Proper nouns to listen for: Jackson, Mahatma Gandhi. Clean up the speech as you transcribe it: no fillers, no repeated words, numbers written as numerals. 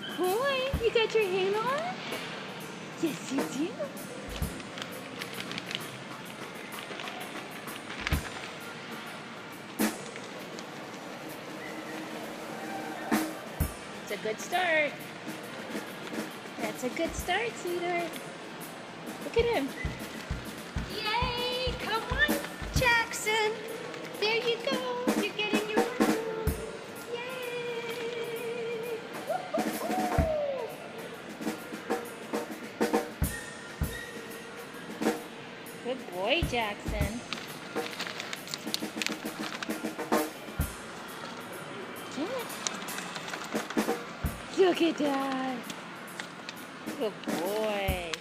Good boy. You got your hand on? Yes, you do. It's a good start. That's a good start, sweetheart. Look at him. Yay! Come on, Jackson. There you go. You're getting your room. Yay! Woo-hoo-hoo. Good boy, Jackson. Look at that. Good boy.